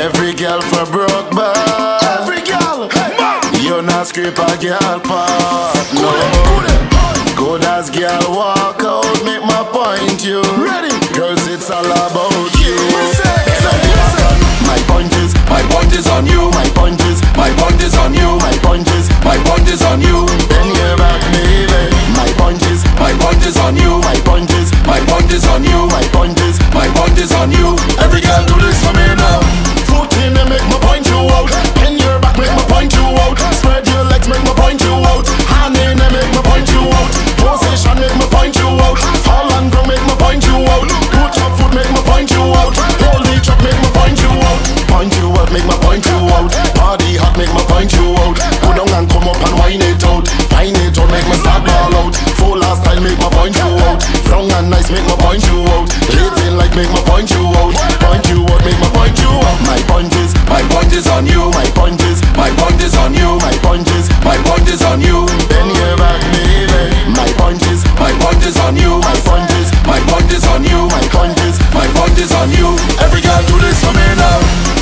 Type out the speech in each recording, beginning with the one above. Every girl for broke back. Every girl, hey. You not scrape a girl part. No. Good as girl walk out, make my point you. Ready? Girls, it's all about you. My point is, my point is on you. My point is, my point is on you. My point is, my point is on you. Then you're back, baby. My point is on you. My point is, my point is on you. My point is, my point is on you. Every girl do this for me now. 14 and make my point you out. Bend your back, make my point you out. Spread your legs, make my point you out. Hand in and make my point you out. Position, make my point you out. Fall and ground, make my point you out. Put your foot, make my point you out. Hold each up, make my point you out. Point you out, make my point you out. Body hot, make my point you out. Go down and come up and wind it out. Wind it out, make my stab all out. Full last time, make my point you out. Strong and nice, make my point you out. Living like, make my point you out. Point you out, make my point you out. My point is on you. My point is on you. My point is on you. Then you're back, baby. My point is on you. My point is on you. My point is on you. Every girl do this for me now.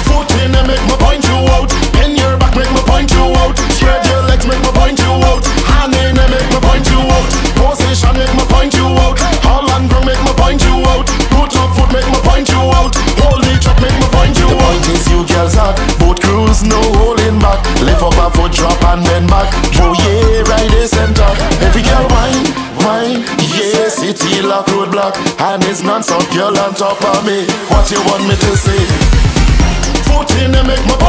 14 and make my point you out. Bend your back, make my point you out. Spread your legs, make my point you out. Hand in and make my point you out. Position, make my point you out. All and ground, make my point you out. Put your foot, make my point you out. Hold each up, make my point you out. The point is you girls hot, boat cruise, no holding back. Lift up a foot, drop and then back. Oh yeah, right is center. Every girl wine. Yeah, city lock, roadblock, and it's non-stop girl on top of me. What you want me to say? 14 and make my